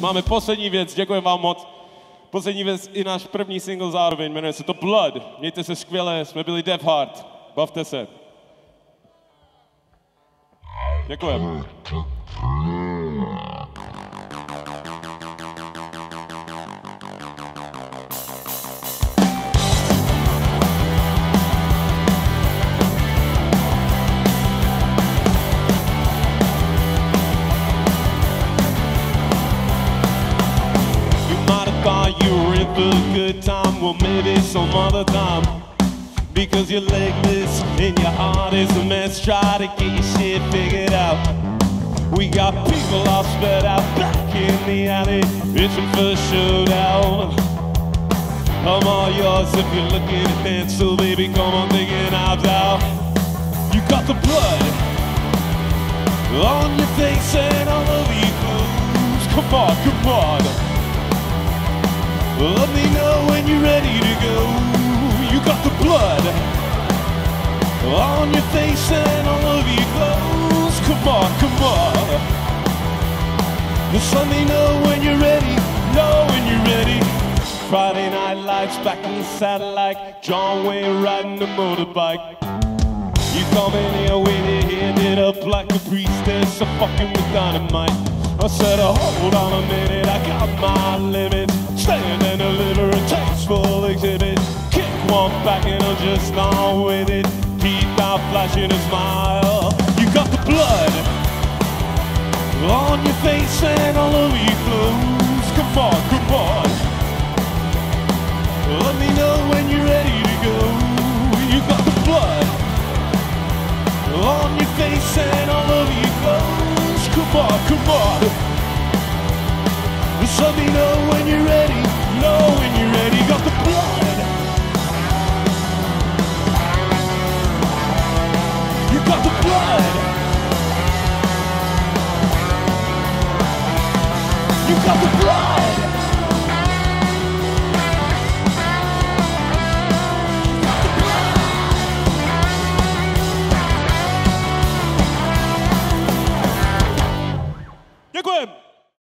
Máme poslední věc, děkuji vám moc. Poslední věc i náš první single zároveň, jmenuje se to Blood. Mějte se skvěle, jsme byli Death Heart. Bavte se. Děkujeme. Good time, well maybe some other time. Because you're legless and your heart is a mess. Try to get your shit figured out. We got people all spread out back in the alley. It's your first showdown. I'm all yours if you're looking to dance. So baby, come on, take your knives out. You got the blood on your face and all over your clothes. Come on, come on. Let me know when you're ready to go. You got the blood on your face and all over your clothes. Come on, come on. Just let me know when you're ready, know when you're ready. Friday night lights back in the satellite. John Wayne riding a motorbike. You come in here with your hand it up like a priestess, a fucking with dynamite. I said, oh, hold on a minute, I got my limit. Stand and deliver a tasteful exhibit. Kick one back and I'm just on with it. Keep out flashing a smile. You got the blood on your face and all over your clothes. Come on, come on. Let me know when you're ready to go. You got the blood on your face and all over your clothes. Come on, come on. Just let me know when you're ready, know when you're ready, got the blood. You got the blood. You got the blood.